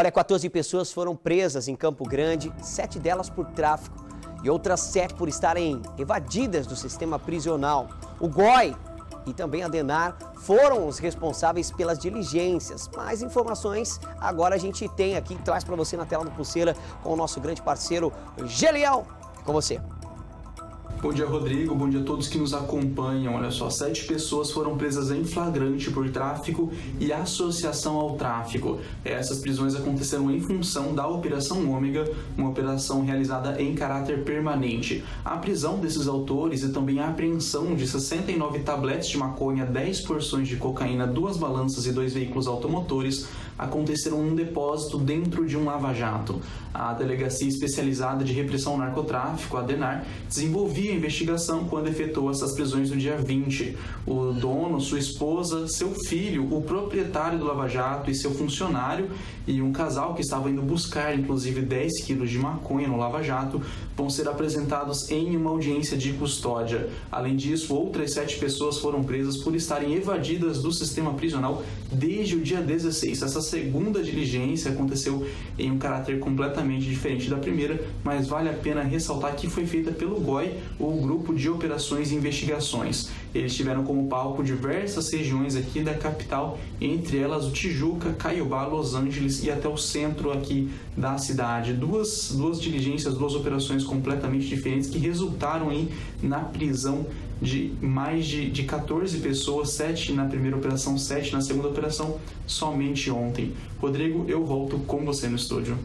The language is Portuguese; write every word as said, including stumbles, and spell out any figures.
Olha, quatorze pessoas foram presas em Campo Grande, sete delas por tráfico e outras sete por estarem evadidas do sistema prisional. O G O I e também a Denar foram os responsáveis pelas diligências. Mais informações agora a gente tem aqui, traz para você na tela do Pulseira com o nosso grande parceiro Gelião. É com você. Bom dia, Rodrigo. Bom dia a todos que nos acompanham. Olha só, sete pessoas foram presas em flagrante por tráfico e associação ao tráfico. Essas prisões aconteceram em função da Operação Ômega, uma operação realizada em caráter permanente. A prisão desses autores e também a apreensão de sessenta e nove tabletes de maconha, dez porções de cocaína, duas balanças e dois veículos automotores aconteceram num depósito dentro de um lava-jato. A Delegacia Especializada de Repressão ao Narcotráfico, a Denar, desenvolvia a investigação quando efetuou essas prisões no dia vinte. O dono, sua esposa, seu filho, o proprietário do lava-jato e seu funcionário e um casal que estava indo buscar, inclusive, dez quilos de maconha no lava-jato, vão ser apresentados em uma audiência de custódia. Além disso, outras sete pessoas foram presas por estarem evadidas do sistema prisional desde o dia dezesseis. Essa segunda diligência aconteceu em um caráter completamente diferente da primeira, mas vale a pena ressaltar que foi feita pelo G O I, ou Grupo de Operações e Investigações. Eles tiveram como palco diversas regiões aqui da capital, entre elas o Tijuca, Caiobá, Los Angeles e até o centro aqui da cidade. Duas, duas diligências, duas operações completamente diferentes que resultaram aí na prisão de mais de, de quatorze pessoas, sete na primeira operação, sete na segunda operação, somente ontem. Rodrigo, eu volto com você no estúdio.